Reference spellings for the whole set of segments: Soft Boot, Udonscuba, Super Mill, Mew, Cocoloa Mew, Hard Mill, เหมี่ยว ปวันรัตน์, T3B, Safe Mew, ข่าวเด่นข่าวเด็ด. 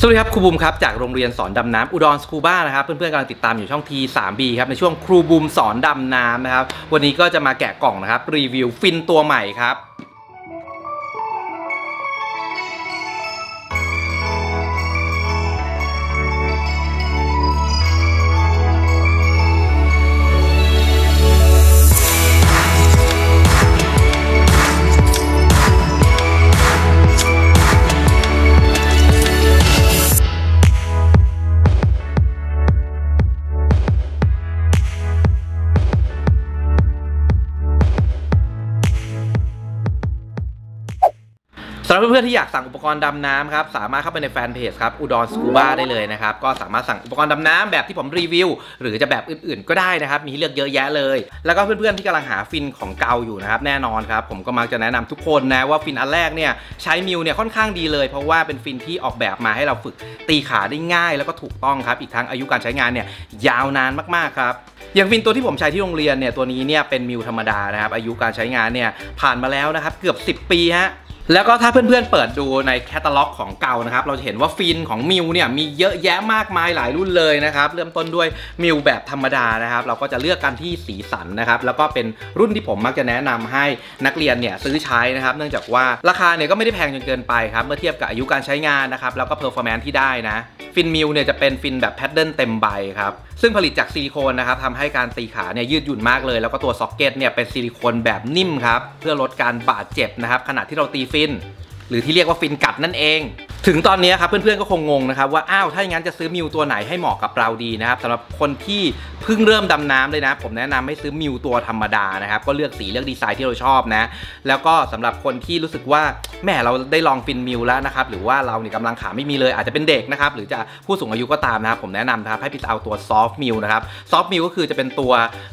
สวัสดีครับครูบูมครับจากโรงเรียนสอนดำน้ำอุดรสคูบ้านะครับเพื่อนๆกำลังติดตามอยู่ช่อง T3B ครับในช่วงครูบูมสอนดำน้ำนะครับวันนี้ก็จะมาแกะกล่องนะครับรีวิวฟินตัวใหม่ครับสำหรับเพื่อนๆที่อยากสั่งอุปกรณ์ดำน้ำครับสามารถเข้าไปในแฟนเพจครับอุดรสกูบ้าได้เลยนะครับก็สามารถสั่งอุปกรณ์ดำน้ำแบบที่ผมรีวิวหรือจะแบบอื่นๆก็ได้นะครับมีเลือกเยอะแยะเลยแล้วก็เพื่อนๆที่กำลังหาฟินของเกาอยู่นะครับแน่นอนครับผมก็มักจะแนะนำทุกคนนะว่าฟินอันแรกเนี่ยใช้มิวเนี่ยค่อนข้างดีเลยเพราะว่าเป็นฟินที่ออกแบบมาให้เราฝึกตีขาได้ง่ายแล้วก็ถูกต้องครับอีกทั้งอายุการใช้งานเนี่ยยาวนานมากๆครับอย่างฟินตัวที่ผมใช้ที่โรงเรียนเนี่ยตัวนี้เนี่ยเป็นมิวธรรมดานะครับอายุการใช้งานเนี่ยผ่านมาแล้วนะครับเกือบ10 ปีฮะแล้วก็ถ้าเพื่อนๆเปิดดูในแคตตาล็อกของเก่านะครับเราจะเห็นว่าฟินของมิวเนี่ยมีเยอะแยะมากมายหลายรุ่นเลยนะครับเริ่มต้นด้วยมิวแบบธรรมดานะครับเราก็จะเลือกกันที่สีสันนะครับแล้วก็เป็นรุ่นที่ผมมักจะแนะนำให้นักเรียนเนี่ยซื้อใช้นะครับเนื่องจากว่าราคาเนี่ยก็ไม่ได้แพงจนเกินไปครับเมื่อเทียบกับอายุการใช้งานนะครับแล้วก็เพอร์ฟอร์แมนซ์ที่ได้นะฟินมิวเนี่ยจะเป็นฟินแบบแพดเดิลเต็มใบครับซึ่งผลิตจากซิลิโคนนะครับทำให้การตีขาเนี่ยยืดหยุ่นมากเลยแล้วก็ตัวซ็อกเก็ตเนี่ยเป็นซิลิโคนแบบนิ่มครับเพื่อลดการบาดเจ็บนะครับขณะที่เราตีฟินหรือที่เรียกว่าฟินกัดนั่นเองถึงตอนนี้ครับเพื่อนๆก็คงงงนะครับว่าอ้าวถ้าอย่างนั้นจะซื้อมิวตัวไหนให้เหมาะกับเราดีนะครับสำหรับคนที่เพิ่งเริ่มดำน้ำเลยนะผมแนะนำให้ซื้อมิวตัวธรรมดานะครับก็เลือกสีเลือกดีไซน์ที่เราชอบนะแล้วก็สำหรับคนที่รู้สึกว่าแม่เราได้ลองฟินมิวแล้วนะครับหรือว่าเราเนี่ยกำลังขาไม่มีเลยอาจจะเป็นเด็กนะครับหรือจะผู้สูงอายุก็ตามนะครับผมแนะนำนะครับให้พี่เอาตัวซอฟต์มิวนะครับซอฟต์มิวก็คือจะเป็นตัว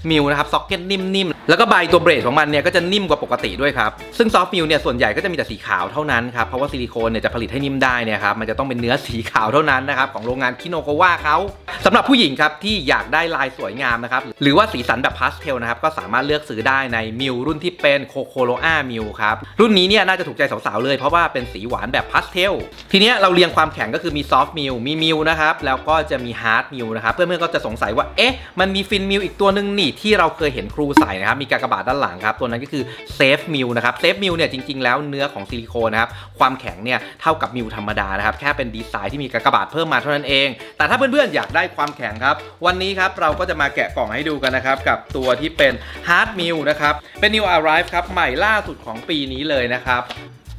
มิวนะครับซ็อกเก็ตนิ่มๆแล้วก็ใบตัวเบรดของมันเนี่ยก็จะนิ่มกว่าปกติด้วยครับซึ่งซอฟต์มิวเนี่ยส่วนใหญ่ก็จะมีแต่สีขาวเท่านั้นครับเพราะว่าซิลิโคนเนี่ยจะผลิตให้นิ่มได้เนี่ยครับมันจะต้องเป็นเนื้อสีขาวเท่านั้นนะครับของโรงงานคิโนโกวาเขาสำหรับผู้หญิงครับที่อยากได้ลายสวยงามนะครับหรือว่าสีสันแบบพาสเทลนะครับก็สามารถเลือกซื้อได้ในมิวรุ่นที่เป็นโคโคโลอามิวครับรุ่นนี้เนี่ยน่าจะถูกใจสาวๆเลยเพราะว่าเป็นสีหวานแบบพาสเทลทีนี้เราเรียงความแข็งก็คือมีซอฟต์มิวมีมิวนะครับแล้วก็จะมีฮาร์ดมิวนะครับเพื่อนๆก็จะสงสัยว่าเอ๊ะมันมีฟินมิวอีกตัวหนึ่งนี่ที่เราเคยเห็นครูใส่นะครับมีกากบาทด้านหลังครับตัวนั้นก็คือเซฟมิวนะครับเซฟมิวเนี่ยจริงๆแล้วเนื้อของซิลิโคนนะครับความแข็งเนี่ยเท่ากับมิวธรรมดานะครับแค่เป็นดีไซน์ที่มีกากบาทเพิ่มมาเท่านั้นเองแต่ถ้าเพื่อนๆอยากได้ความแข็งครับวันนี้ครับเราก็จะมาแกะกล่องให้ดูกันนะครับกับตัวที่เป็น Hard Mill นะครับเป็น New Arrive ครับใหม่ล่าสุดของปีนี้เลยนะครับ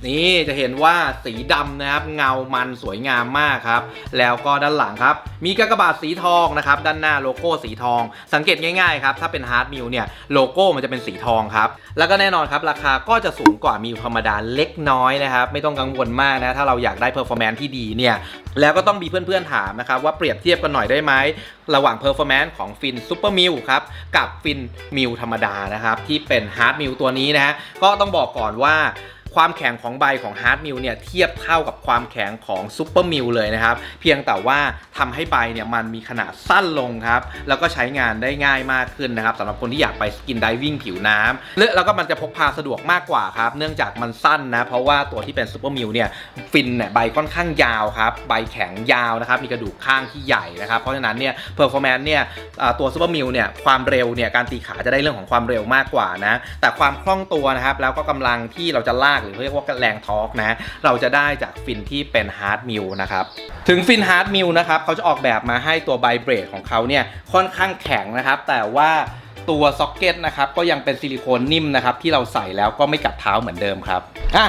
นี่จะเห็นว่าสีดำนะครับเงามันสวยงามมากครับแล้วก็ด้านหลังครับมีกากบาทสีทองนะครับด้านหน้าโลโก้สีทองสังเกตง่ายๆครับถ้าเป็นฮาร์ดมิวเนี่ยโลโก้มันจะเป็นสีทองครับแล้วก็แน่นอนครับราคาก็จะสูงกว่ามิวธรรมดาเล็กน้อยนะครับไม่ต้องกังวลมากนะถ้าเราอยากได้เพอร์ฟอร์แมนซ์ที่ดีเนี่ยแล้วก็ต้องมีเพื่อนๆถามนะครับว่าเปรียบเทียบกันหน่อยได้ไหมระหว่างเพอร์ฟอร์แมนซ์ของฟินซูเปอร์มิวครับกับฟินมิวธรรมดานะครับที่เป็นฮาร์ดมิวตัวนี้นะฮะก็ต้องบอกก่อนว่าความแข็งของใบของฮาร์ดมิลเนี่ยเทียบเท่ากับความแข็งของซูเปอร์มิลเลยนะครับเพียงแต่ว่าทำให้ใบเนี่ยมันมีขนาดสั้นลงครับแล้วก็ใช้งานได้ง่ายมากขึ้นนะครับสำหรับคนที่อยากไปสกินไดวิ่งผิวน้ำแล้วก็มันจะพกพาสะดวกมากกว่าครับเนื่องจากมันสั้นนะเพราะว่าตัวที่เป็นซูเปอร์มิลเนี่ยฟินเนี่ยใบค่อนข้างยาวครับใบแข็งยาวนะครับมีกระดูกข้างที่ใหญ่นะครับเพราะฉะนั้นเนี่ยเพอร์ฟอร์แมนซ์เนี่ยตัวซูเปอร์มิลเนี่ยความเร็วเนี่ยการตีขาจะได้เรื่องของความเร็วมากกว่านะแต่ความคล่องตัวนะครับแล้วก็กำลังที่เราจะลากหรือเรียกว่าแรงทอร์กนะเราจะได้จากฟินที่เป็นฮาร์ดมิลนะครับถึงฟินฮาร์ดมิลนะครับเขาจะออกแบบมาให้ตัวไบเบรดของเขาเนี่ยค่อนข้างแข็งนะครับแต่ว่าตัวซ็อกเก็ตนะครับก็ยังเป็นซิลิโคนนิ่มนะครับที่เราใส่แล้วก็ไม่กัดเท้าเหมือนเดิมครับ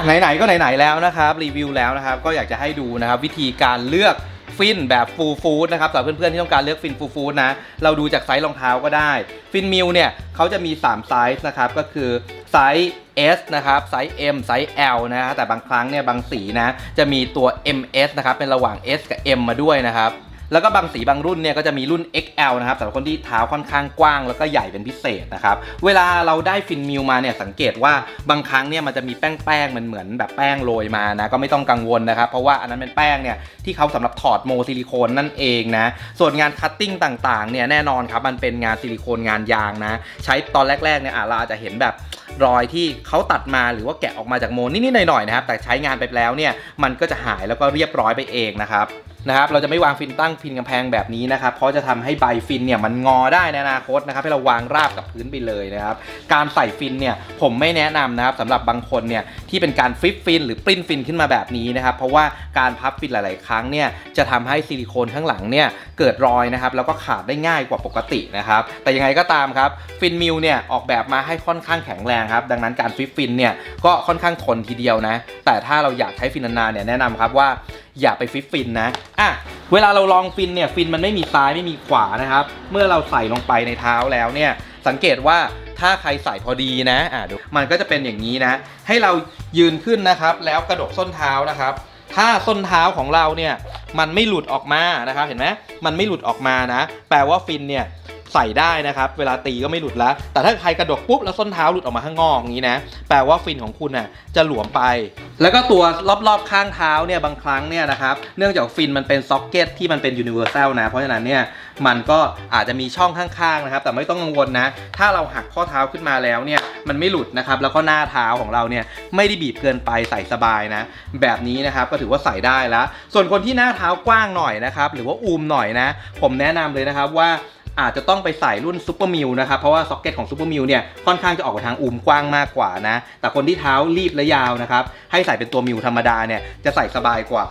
ไหนๆก็ไหนๆแล้วนะครับรีวิวแล้วนะครับก็อยากจะให้ดูนะครับวิธีการเลือกฟินแบบฟูลฟู้ดนะครับสำหรับเพื่อนๆที่ต้องการเลือกฟินฟูลฟู้ดนะเราดูจากไซส์รองเท้าก็ได้ฟินมิลเนี่ยเขาจะมี3ไซส์นะครับก็คือไซส์ S นะครับไซส์ M ไซส์ L นะแต่บางครั้งเนี่ยบางสีนะจะมีตัว MS นะครับเป็นระหว่าง S กับ M มาด้วยนะครับแล้วก็บางสีบางรุ่นเนี่ยก็จะมีรุ่น XL นะครับสำหรับคนที่เท้าค่อนข้างกว้างแล้วก็ใหญ่เป็นพิเศษนะครับเวลาเราได้ฟินมิวมาเนี่ยสังเกตว่าบางครั้งเนี่ยมันจะมีแป้งมันเหมือนแบบแป้งโรยมานะก็ไม่ต้องกังวลนะครับเพราะว่าอันนั้นเป็นแป้งเนี่ยที่เขาสำหรับถอดโมซิลิโคนนั่นเองนะส่วนงานคัตติ้งต่างๆเนี่ยแน่นอนครับมันเป็นงานซิลิโคนงานยางนะใช้ตอนแรกๆเนี่ยเราอาจจะเห็นแบบรอยที่เขาตัดมาหรือว่าแกะออกมาจากโมนิดๆหน่อยๆนะครับแต่ใช้งานไปแล้วเนี่ยมันก็จะหายแล้วก็เรียบร้อยไปเองนะครับ นะครับเราจะไม่วางฟินตั้งพินกำแพงแบบนี้นะครับเพราะจะทำให้ใบฟินเนี่ยมันงอได้ในอนาคตนะครับให้เราวางราบกับพื้นไปเลยนะครับการใส่ฟินเนี่ยผมไม่แนะนำนะครับสำหรับบางคนเนี่ยที่เป็นการฟิปฟินหรือปริ้นฟินขึ้นมาแบบนี้นะครับเพราะว่าการพับฟินหลายๆครั้งเนี่ยจะทำให้ซิลิโคนข้างหลังเนี่ยเกิดรอยนะครับแล้วก็ขาดได้ง่ายกว่าปกตินะครับแต่ยังไงก็ตามครับฟินมิลเนี่ยออกแบบมาให้ค่อนข้างแข็งแรงครับดังนั้นการฟิปฟินเนี่ยก็ค่อนข้างทนทีเดียวนะแต่ถ้าเราอยากใช้ฟินนานๆเนี่ยแนะนำครับว่าอย่าไปฟิปฟินนะเวลาเราลองฟินเนี่ยฟินมันไม่มีซ้ายไม่มีขวานะครับเมื่อเราใส่ลงไปในเท้าแล้วเนี่ยสังเกตว่าถ้าใครใส่พอดีนะดูมันก็จะเป็นอย่างนี้นะให้เรายืนขึ้นนะครับแล้วกระดกส้นเท้านะครับถ้าส้นเท้าของเราเนี่ยมันไม่หลุดออกมานะครับเห็นไหมมันไม่หลุดออกมานะแปลว่าฟินเนี่ยใส่ได้นะครับเวลาตีก็ไม่หลุดแล้วแต่ถ้าใครกระดกปุ๊บแล้วส้นเท้าหลุดออกมาข้างนอกอย่างนี้นะแปลว่าฟินของคุณน่ะจะหลวมไปแล้วก็ตัวรอบๆข้างเท้าเนี่ยบางครั้งเนี่ยนะครับเนื่องจากฟินมันเป็นซ็อกเก็ตที่มันเป็นยูนิเวอร์แซลนะเพราะฉะนั้นเนี่ยมันก็อาจจะมีช่องข้างๆนะครับแต่ไม่ต้องกังวลนะถ้าเราหักข้อเท้าขึ้นมาแล้วเนี่ยมันไม่หลุดนะครับแล้วก็หน้าเท้าของเราเนี่ยไม่ได้บีบเกินไปใส่สบายนะแบบนี้นะครับก็ถือว่าใส่ได้แล้วส่วนคนที่หน้าเท้ากว้างหน่อยนะครับหรือว่าอูมหน่อยนะผมแนะนำเลยนะครับว่าอาจจะต้องไปใส่รุ่นซูเปอร์มิลนะครับเพราะว่าซ็อกเก็ตของซูเปอร์มิลเนี่ยค่อนข้างจะออกไปทางอุ้มกว้างมากกว่านะแต่คนที่เท้ารีบและยาวนะครับให้ใส่เป็นตัวมิลธรรมดาเนี่ยจะใส่สบายกว่า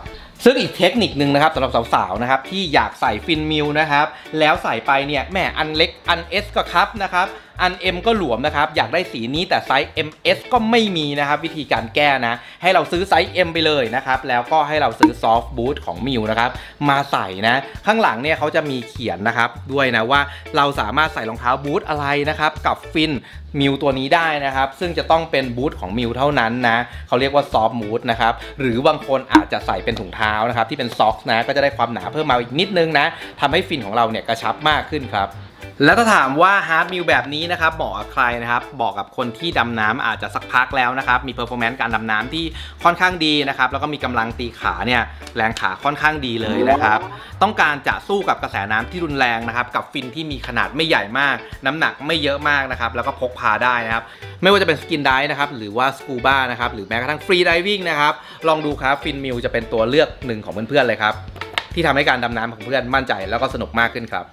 ซึ่งอีกเทคนิคนึงนะครับสำหรับสาวๆนะครับที่อยากใส่ฟินมิลนะครับแล้วใส่ไปเนี่ยแหมอันเล็กอัน S ก็ครับนะครับอัน M ก็หลวมนะครับอยากได้สีนี้แต่ไซส์ MS ก็ไม่มีนะครับวิธีการแก้นะให้เราซื้อไซส์ M ไปเลยนะครับแล้วก็ให้เราซื้อ Soft Boot ของมิลนะครับมาใส่นะข้างหลังเนี่ยเขาจะมีเขียนนะครับด้วยนะว่าเราสามารถใส่รองเท้าบูทอะไรนะครับกับฟินมิลตัวนี้ได้นะครับซึ่งจะต้องเป็นบูทของมิลเท่านั้นนะเขาเรียกว่า Soft Boot นะครับหรือบางคนอาจจะใส่เป็นถุงเท้านะครับที่เป็นซ็อกนะก็จะได้ความหนาเพิ่มมาอีกนิดนึงนะทำให้ฟินของเราเนี่ยกระชับมากขึ้นครับแล้วถ้าถามว่าฮาร์ดมิลแบบนี้นะครับเหมาะกับใครนะครับบอกกับคนที่ดำน้ำอาจจะสักพักแล้วนะครับมีเพอร์ฟอร์แมนซ์การดำน้ำที่ค่อนข้างดีนะครับแล้วก็มีกำลังตีขาเนี่ยแรงขาค่อนข้างดีเลยนะครับต้องการจะสู้กับกระแสน้ำที่รุนแรงนะครับกับฟินที่มีขนาดไม่ใหญ่มากน้ำหนักไม่เยอะมากนะครับแล้วก็พกพาได้นะครับไม่ว่าจะเป็นสกินไดฟ์นะครับหรือว่าสกูบ้านะครับหรือแม้กระทั่งฟรีไดวิ่งนะครับลองดูครับฟินมิลจะเป็นตัวเลือกหนึ่งของเพื่อนๆเลยครับที่ทำให้การดำน้ำของเพื่อนมั่นใจแล้วก็สนุกมากขึ้นครับ